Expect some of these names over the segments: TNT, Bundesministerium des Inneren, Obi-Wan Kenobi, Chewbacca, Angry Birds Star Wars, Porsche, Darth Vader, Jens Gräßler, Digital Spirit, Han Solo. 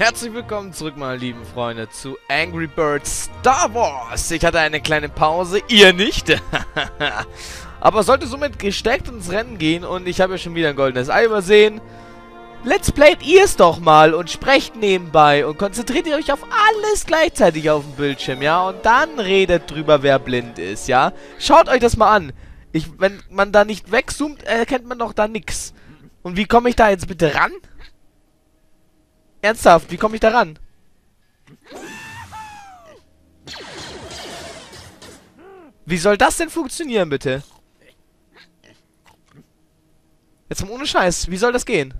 Herzlich willkommen zurück, meine lieben Freunde, zu Angry Birds Star Wars. Ich hatte eine kleine Pause, ihr nicht. Aber sollte somit gestärkt ins Rennen gehen und ich habe ja schon wieder ein goldenes Ei übersehen. Let's playt ihr es doch mal und sprecht nebenbei und konzentriert ihr euch auf alles gleichzeitig auf dem Bildschirm, ja? Und dann redet drüber, wer blind ist, ja? Schaut euch das mal an. Wenn man da nicht wegzoomt, erkennt man doch da nix. Und wie komme ich da jetzt bitte ran? Ernsthaft, wie komme ich da ran? Wie soll das denn funktionieren, bitte? Jetzt mal ohne Scheiß, wie soll das gehen?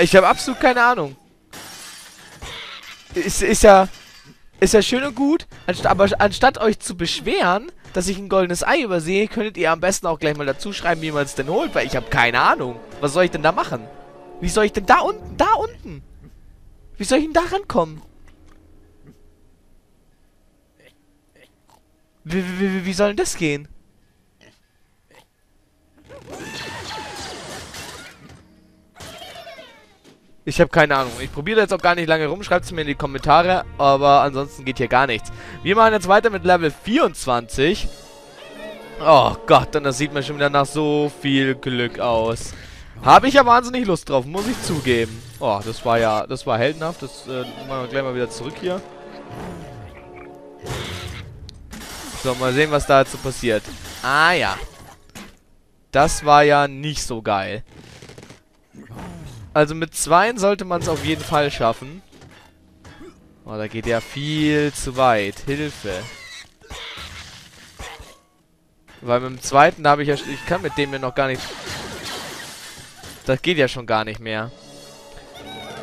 Ich habe absolut keine Ahnung. Ist ja schön und gut, aber anstatt euch zu beschweren, dass ich ein goldenes Ei übersehe, könntet ihr am besten auch gleich mal dazu schreiben, wie man es denn holt, weil ich habe keine Ahnung. Was soll ich denn da machen? Wie soll ich denn da unten? Wie soll ich denn da rankommen? Wie soll denn das gehen? Ich habe keine Ahnung. Ich probiere jetzt auch gar nicht lange rum. Schreibt es mir in die Kommentare. Aber ansonsten geht hier gar nichts. Wir machen jetzt weiter mit Level 24. Oh Gott, und das sieht mir schon wieder nach so viel Glück aus. Habe ich ja wahnsinnig Lust drauf, muss ich zugeben. Oh, das war heldenhaft. Das machen wir gleich mal wieder zurück hier. So, mal sehen, was da jetzt so passiert. Ah ja. Das war ja nicht so geil. Also mit 2 sollte man es auf jeden Fall schaffen. Oh, da geht er viel zu weit. Hilfe. Weil mit dem 2. habe ich ja... Ich kann mit dem ja noch gar nicht... Das geht ja schon gar nicht mehr.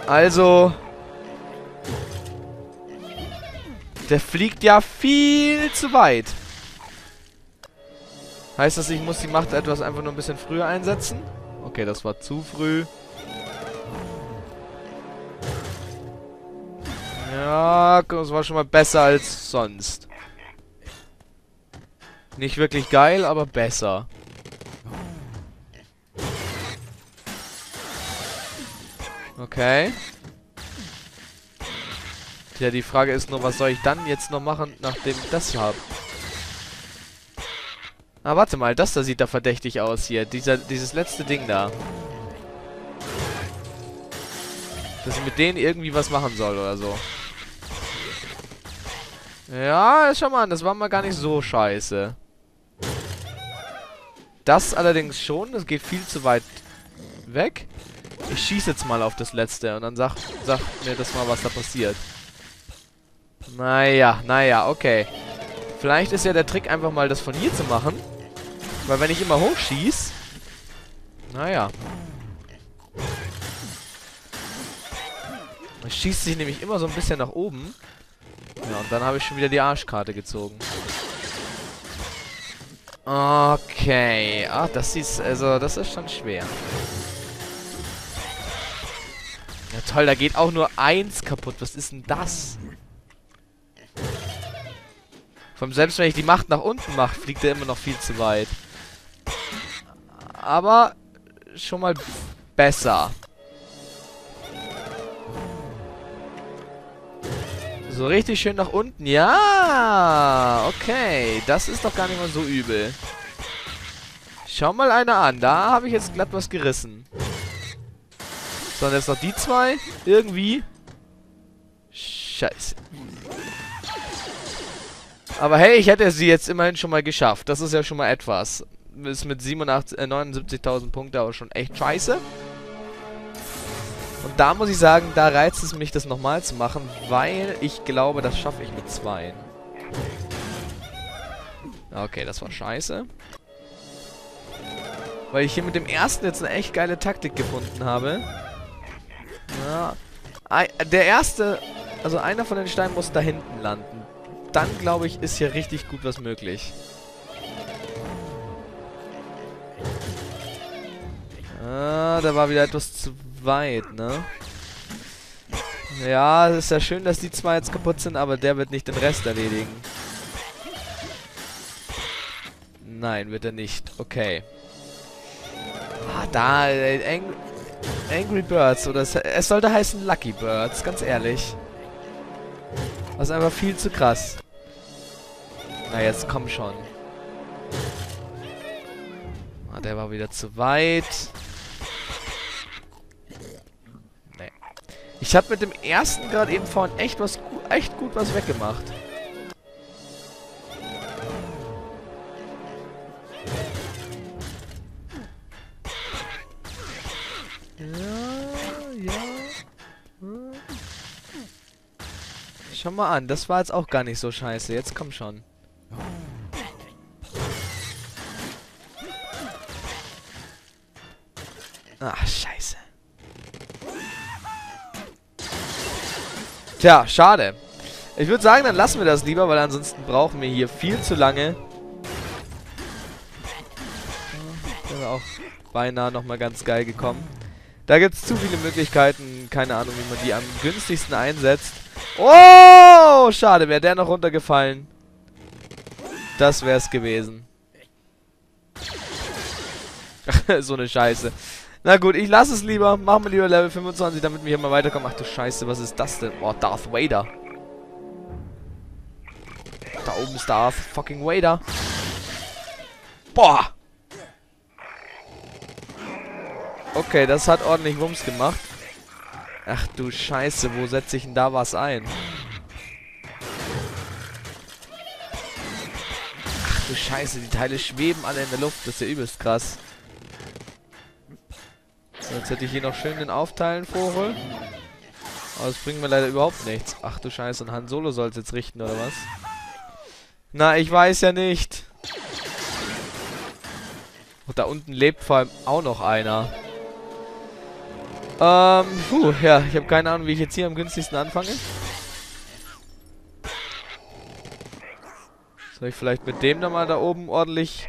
Also... Der fliegt ja viel zu weit. Heißt das, ich muss die Macht etwas einfach nur ein bisschen früher einsetzen? Okay, das war zu früh. Ja, das war schon mal besser als sonst. Nicht wirklich geil, aber besser. Okay. Ja, die Frage ist nur, was soll ich dann jetzt noch machen, nachdem ich das habe? Ah, warte mal, das da sieht da verdächtig aus hier. Dieses letzte Ding da. Dass ich mit denen irgendwie was machen soll oder so. Ja, schau mal an, das war mal gar nicht so scheiße. Das allerdings schon, das geht viel zu weit weg. Ich schieße jetzt mal auf das letzte und dann sagt mir das mal, was da passiert. Naja, okay. Vielleicht ist ja der Trick einfach mal, das von hier zu machen. Weil wenn ich immer hochschieße... Naja. Es schießt sich nämlich immer so ein bisschen nach oben. Ja, und dann habe ich schon wieder die Arschkarte gezogen. Okay. Ah, das ist schon schwer. Ja toll, da geht auch nur 1 kaputt. Was ist denn das? Vor allem selbst wenn ich die Macht nach unten mache, fliegt er immer noch viel zu weit. Aber schon mal besser. So richtig schön nach unten. Ja, okay. Das ist doch gar nicht mal so übel. Schau mal einer an. Da habe ich jetzt glatt was gerissen. So, und jetzt noch die 2. Irgendwie. Scheiße. Aber hey, ich hätte sie jetzt immerhin schon mal geschafft. Das ist ja schon mal etwas. Ist mit 79.000 Punkten aber schon echt scheiße. Und da muss ich sagen, da reizt es mich, das nochmal zu machen, weil ich glaube, das schaffe ich mit 2. Okay, das war scheiße. Weil ich hier mit dem ersten jetzt eine echt geile Taktik gefunden habe. Ja. Der erste, also einer von den Steinen muss da hinten landen. Dann, glaube ich, ist hier richtig gut was möglich. Ah, da war wieder etwas zu weit, ne? Ja, es ist ja schön, dass die 2 jetzt kaputt sind, aber der wird nicht den Rest erledigen. Nein, wird er nicht. Okay. Ah, da, Angry Birds, oder es sollte heißen Lucky Birds, ganz ehrlich. Das ist einfach viel zu krass. Na, jetzt komm schon. Ah, der war wieder zu weit. Nee. Ich habe mit dem ersten gerade eben vorhin echt gut was weggemacht. Schau mal an, das war jetzt auch gar nicht so scheiße. Jetzt komm schon. Ach, scheiße. Tja, schade. Ich würde sagen, dann lassen wir das lieber, weil ansonsten brauchen wir hier viel zu lange. Das wäre auch beinahe nochmal ganz geil gekommen. Da gibt es zu viele Möglichkeiten. Keine Ahnung, wie man die am günstigsten einsetzt. Oh, schade, wäre der noch runtergefallen. Das wär's gewesen. So eine Scheiße. Na gut, ich lasse es lieber. Machen wir lieber Level 25, damit wir hier mal weiterkommen. Ach du Scheiße, was ist das denn? Oh, Darth Vader. Da oben ist Darth fucking Vader. Boah. Okay, das hat ordentlich Wumms gemacht. Ach du Scheiße, wo setze ich denn da was ein? Ach du Scheiße, die Teile schweben alle in der Luft. Das ist ja übelst krass. Jetzt hätte ich hier noch schön den Aufteilen vorholen. Aber das bringt mir leider überhaupt nichts. Ach du Scheiße, und Han Solo soll es jetzt richten, oder was? Na, ich weiß ja nicht. Und da unten lebt vor allem auch noch einer. Puh, ja, ich habe keine Ahnung, wie ich jetzt hier am günstigsten anfange. Soll ich vielleicht mit dem da mal da oben ordentlich...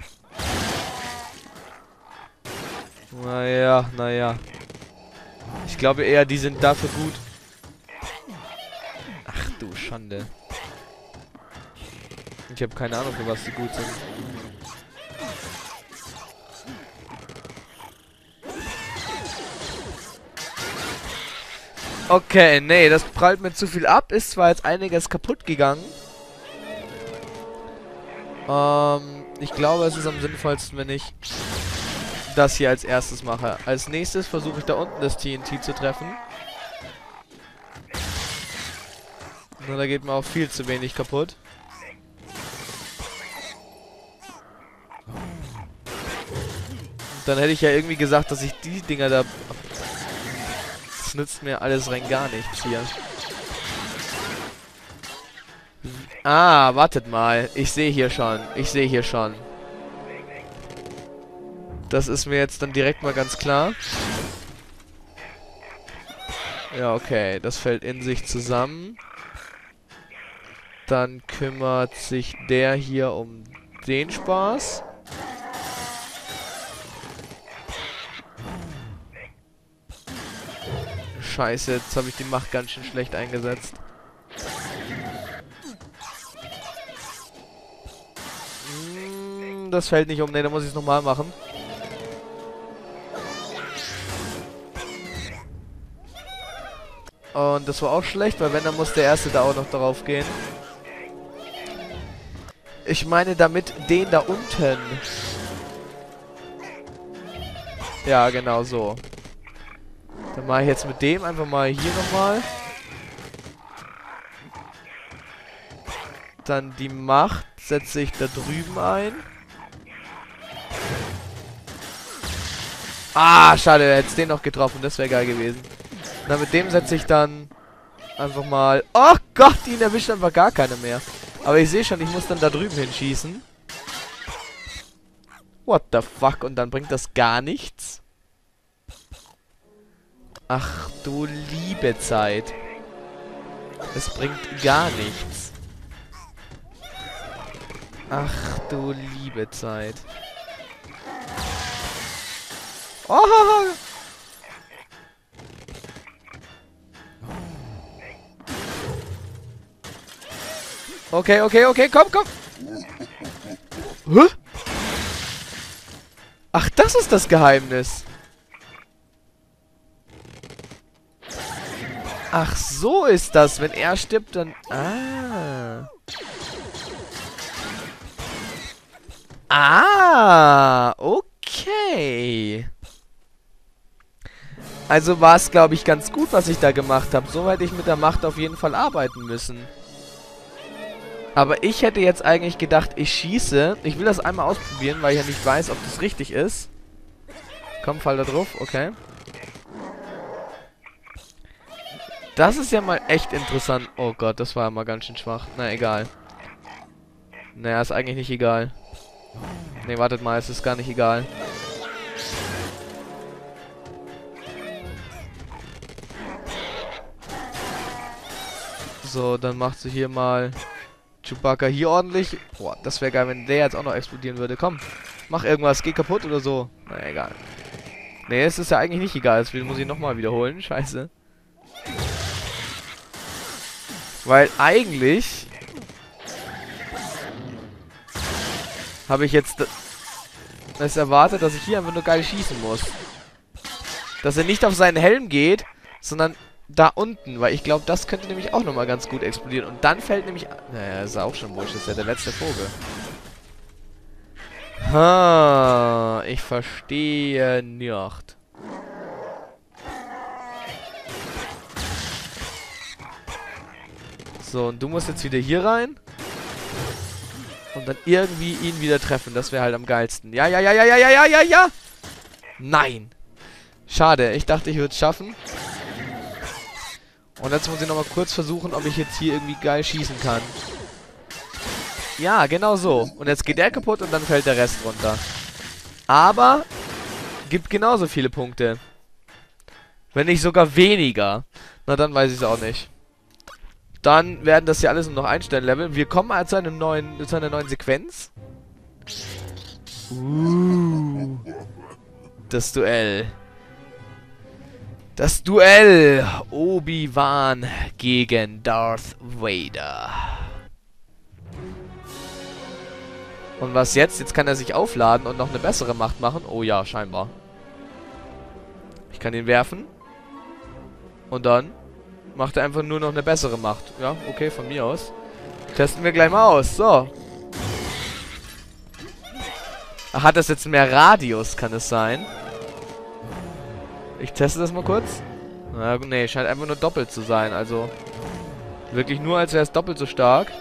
Naja, naja. Ich glaube eher, die sind dafür gut. Ach du Schande. Ich habe keine Ahnung, für was die gut sind. Okay, nee, das prallt mir zu viel ab. Ist zwar jetzt einiges kaputt gegangen. Ich glaube, es ist am sinnvollsten, wenn ich das hier als erstes mache. Als nächstes versuche ich da unten das TNT zu treffen. Nur da geht mir auch viel zu wenig kaputt. Und dann hätte ich ja irgendwie gesagt, dass ich die Dinger da... Nützt mir alles rein gar nichts hier. Ah, wartet mal. Ich sehe hier schon. Das ist mir jetzt dann direkt mal ganz klar. Ja, okay. Das fällt in sich zusammen. Dann kümmert sich der hier um den Spaß. Scheiße, jetzt habe ich die Macht ganz schön schlecht eingesetzt. Das fällt nicht um. Ne, da muss ich es nochmal machen. Und das war auch schlecht, weil wenn, dann muss der erste da auch noch drauf gehen. Ich meine damit den da unten. Ja, genau so. Dann mache ich jetzt mit dem einfach mal hier nochmal. Dann die Macht setze ich da drüben ein. Ah, schade, er hätte den noch getroffen. Das wäre geil gewesen. Na, mit dem setze ich dann einfach mal... Oh Gott, ihn erwischt einfach gar keiner mehr. Aber ich sehe schon, ich muss dann da drüben hinschießen. What the fuck? Und dann bringt das gar nichts. Ach du liebe Zeit. Es bringt gar nichts. Ach du liebe Zeit. Oh! Okay, okay, okay, komm, komm! Hä? Ach, das ist das Geheimnis. Ach, so ist das. Wenn er stirbt, dann... Ah. Ah, okay. Also war es, glaube ich, ganz gut, was ich da gemacht habe. So hätte ich mit der Macht auf jeden Fall arbeiten müssen. Aber ich hätte jetzt eigentlich gedacht, ich schieße. Ich will das einmal ausprobieren, weil ich ja nicht weiß, ob das richtig ist. Komm, fall da drauf. Okay. Das ist ja mal echt interessant. Oh Gott, das war ja mal ganz schön schwach. Na, egal. Naja, ist eigentlich nicht egal. Ne, wartet mal, es ist gar nicht egal. So, dann machst du hier mal Chewbacca hier ordentlich. Boah, das wäre geil, wenn der jetzt auch noch explodieren würde. Komm, mach irgendwas, geh kaputt oder so. Na naja, egal. Ne, es ist ja eigentlich nicht egal, deswegen muss ich nochmal wiederholen. Scheiße. Weil eigentlich... habe ich jetzt das erwartet, dass ich hier einfach nur geil schießen muss. Dass er nicht auf seinen Helm geht, sondern da unten. Weil ich glaube, das könnte nämlich auch nochmal ganz gut explodieren. Und dann fällt nämlich... Naja, ist auch schon Bullshit. Das ist ja der letzte Vogel. Ha, ich verstehe nicht. So, und du musst jetzt wieder hier rein. Und dann irgendwie ihn wieder treffen. Das wäre halt am geilsten. Ja, ja, ja, ja, ja, ja, ja, ja, ja. Nein. Schade. Ich dachte, ich würde es schaffen. Und jetzt muss ich nochmal kurz versuchen, ob ich jetzt hier irgendwie geil schießen kann. Ja, genau so. Und jetzt geht der kaputt und dann fällt der Rest runter. Aber gibt genauso viele Punkte. Wenn nicht sogar weniger. Na, dann weiß ich es auch nicht. Dann werden das hier alles nur noch Einstern-Level. Wir kommen also zu einer neuen Sequenz. Das Duell. Das Duell. Obi-Wan gegen Darth Vader. Und was jetzt? Jetzt kann er sich aufladen und noch eine bessere Macht machen. Oh ja, scheinbar. Ich kann ihn werfen. Und dann... macht er einfach nur noch eine bessere Macht. Ja, okay, von mir aus. Testen wir gleich mal aus. So. Ach, hat das jetzt mehr Radius? Kann es sein? Ich teste das mal kurz. Na, nee, scheint einfach nur doppelt zu sein. Also, wirklich nur, als wäre es doppelt so stark.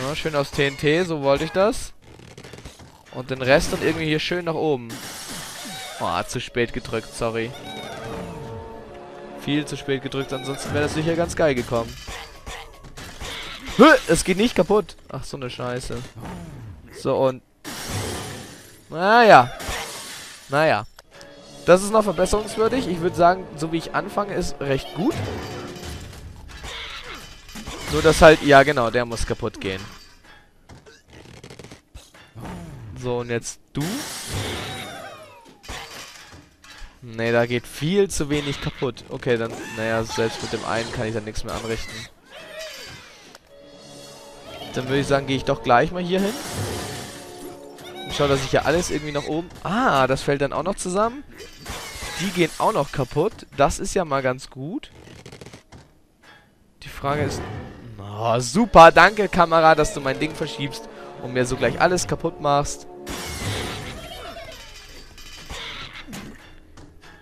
Ja, schön aus TNT, so wollte ich das. Und den Rest dann irgendwie hier schön nach oben. Oh, zu spät gedrückt, sorry. Viel zu spät gedrückt, ansonsten wäre das sicher ganz geil gekommen. Hö, es geht nicht kaputt. Ach, so eine Scheiße. So, und... naja. Naja. Das ist noch verbesserungswürdig. Ich würde sagen, so wie ich anfange, ist recht gut. Nur, dass halt... ja, genau, der muss kaputt gehen. So, und jetzt du... nee, da geht viel zu wenig kaputt. Okay, dann, naja, selbst mit dem einen kann ich dann nichts mehr anrichten. Dann würde ich sagen, gehe ich doch gleich mal hier hin. Und schau, dass ich hier alles irgendwie nach oben... ah, das fällt dann auch noch zusammen. Die gehen auch noch kaputt. Das ist ja mal ganz gut. Die Frage ist... oh, super, danke Kamera, dass du mein Ding verschiebst und mir so gleich alles kaputt machst.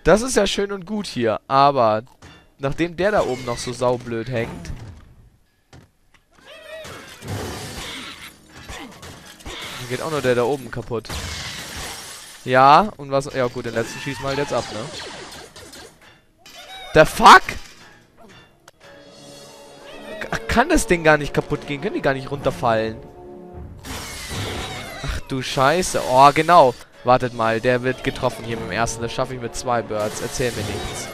Das ist ja schön und gut hier, aber nachdem der da oben noch so saublöd hängt. Dann geht auch nur der da oben kaputt. Ja, und was... ja gut, den letzten schießen wir halt jetzt ab, ne? The fuck? Kann das Ding gar nicht kaputt gehen? Können die gar nicht runterfallen? Ach du Scheiße. Oh, genau. Wartet mal, der wird getroffen hier mit dem ersten. Das schaffe ich mit 2 Birds. Erzähl mir nichts.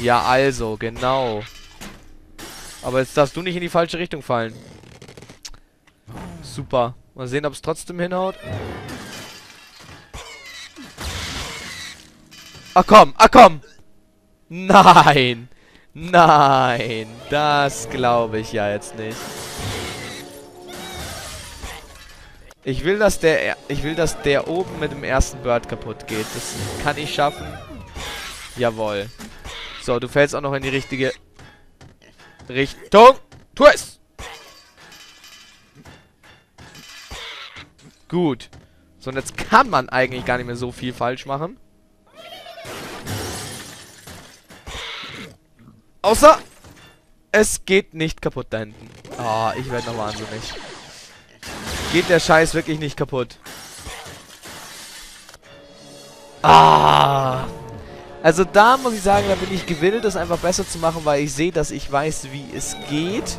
Ja, also, genau. Aber jetzt darfst du nicht in die falsche Richtung fallen. Super. Mal sehen, ob es trotzdem hinhaut. Ach komm, ach komm! Nein! Nein! Das glaube ich ja jetzt nicht. Ich will, dass der oben mit dem ersten Bird kaputt geht. Das kann ich schaffen. Jawohl. So, du fällst auch noch in die richtige Richtung. Tu es! Gut. So, und jetzt kann man eigentlich gar nicht mehr so viel falsch machen. Außer, es geht nicht kaputt da hinten. Ah, ich werde noch wahnsinnig. Geht der Scheiß wirklich nicht kaputt? Ah! Also da muss ich sagen, da bin ich gewillt, das einfach besser zu machen, weil ich sehe, dass ich weiß, wie es geht.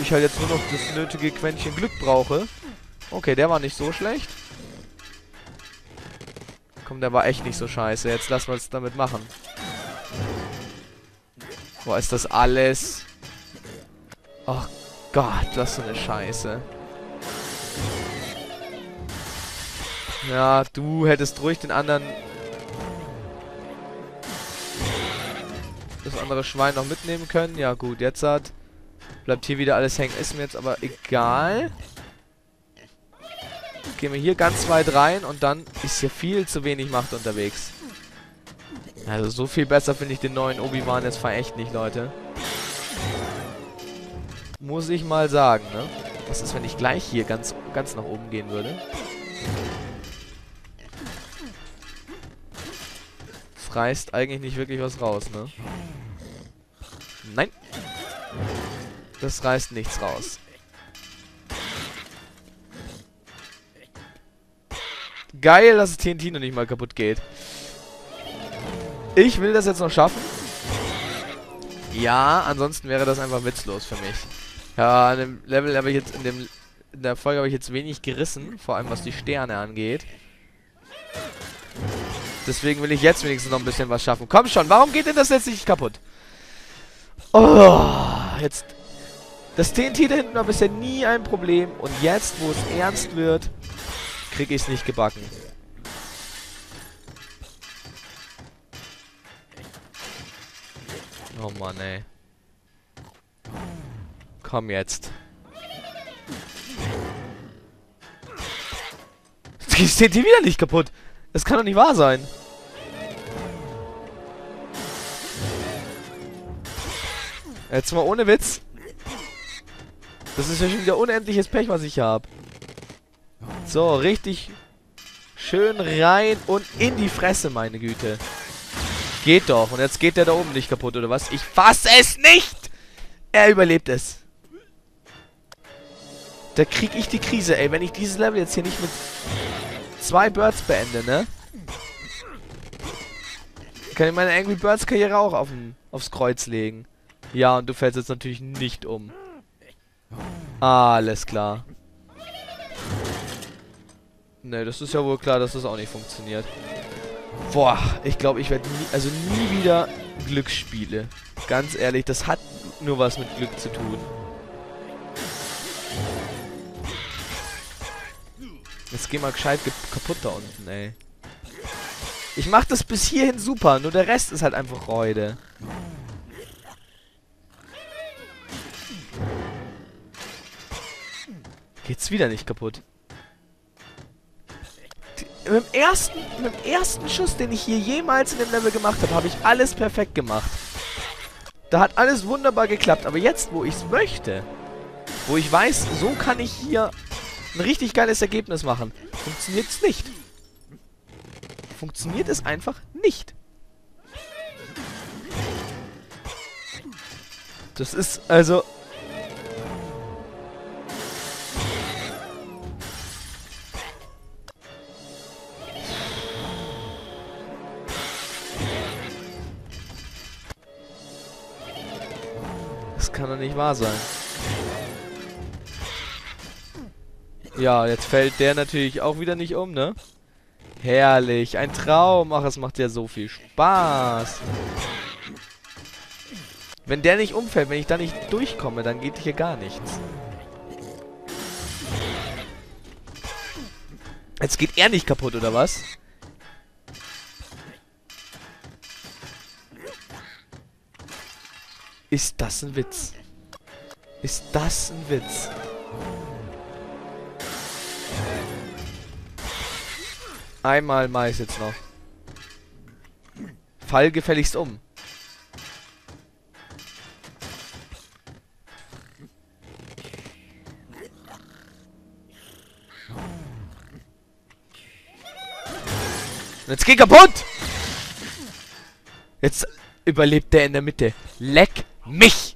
Ich halt jetzt nur noch das nötige Quäntchen Glück brauche. Okay, der war nicht so schlecht. Komm, der war echt nicht so scheiße. Jetzt lassen wir es damit machen. Boah, ist das alles? Oh Gott, was für eine Scheiße. Ja, du hättest ruhig den anderen... das andere Schwein noch mitnehmen können. Ja gut, jetzt hat... bleibt hier wieder alles hängen. Ist mir jetzt aber egal. Gehen wir hier ganz weit rein und dann ist hier viel zu wenig Macht unterwegs. Also so viel besser finde ich den neuen Obi-Wan jetzt echt nicht, Leute. Muss ich mal sagen, ne? Was ist, wenn ich gleich hier ganz nach oben gehen würde? Das reißt eigentlich nicht wirklich was raus, ne? Nein. Das reißt nichts raus. Geil, dass das TNT noch nicht mal kaputt geht. Ich will das jetzt noch schaffen. Ja, ansonsten wäre das einfach witzlos für mich. Ja, an dem Level habe ich jetzt, in der Folge habe ich jetzt wenig gerissen. Vor allem was die Sterne angeht. Deswegen will ich jetzt wenigstens noch ein bisschen was schaffen. Komm schon, warum geht denn das jetzt nicht kaputt? Oh, jetzt... das TNT da hinten war bisher nie ein Problem. Und jetzt, wo es ernst wird... krieg ich's nicht gebacken. Oh Mann, ey. Komm jetzt. Die steht hier wieder nicht kaputt. Das kann doch nicht wahr sein. Jetzt mal ohne Witz. Das ist ja schon wieder unendliches Pech, was ich hier habe. So, richtig schön rein und in die Fresse, meine Güte. Geht doch. Und jetzt geht der da oben nicht kaputt, oder was? Ich fasse es nicht! Er überlebt es. Da krieg ich die Krise, ey. Wenn ich dieses Level jetzt hier nicht mit 2 Birds beende, ne? Kann ich meine Angry Birds Karriere auch aufs Kreuz legen. Ja, und du fällst jetzt natürlich nicht um. Alles klar. Ne, das ist ja wohl klar, dass das auch nicht funktioniert. Boah, ich glaube, ich werde nie wieder Glücksspiele. Ganz ehrlich, das hat nur was mit Glück zu tun. Jetzt geh mal gescheit kaputt da unten, ey. Ich mach das bis hierhin super, nur der Rest ist halt einfach Freude. Geht's wieder nicht kaputt. Mit dem ersten Schuss, den ich hier jemals in dem Level gemacht habe, habe ich alles perfekt gemacht. Da hat alles wunderbar geklappt. Aber jetzt, wo ich es möchte, wo ich weiß, so kann ich hier ein richtig geiles Ergebnis machen, funktioniert es nicht. Funktioniert es einfach nicht. Das ist also... kann doch nicht wahr sein. Ja, jetzt fällt der natürlich auch wieder nicht um, ne? Herrlich, ein Traum. Ach, es macht ja so viel Spaß. Wenn der nicht umfällt, wenn ich da nicht durchkomme, dann geht hier gar nichts. Jetzt geht er nicht kaputt, oder was? Ist das ein Witz? Ist das ein Witz? Einmal Mais jetzt noch. Fall gefälligst um. Jetzt geht kaputt! Jetzt überlebt der in der Mitte. Leck mich!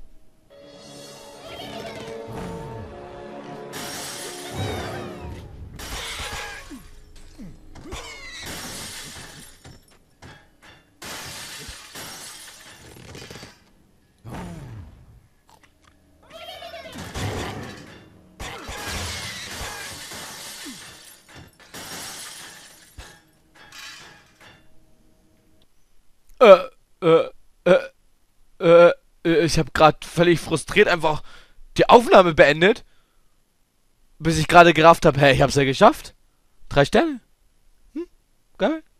Ich habe gerade völlig frustriert einfach die Aufnahme beendet, bis ich gerade gerafft habe, hey, ich hab's ja geschafft. 3 Sterne. Hm? Geil.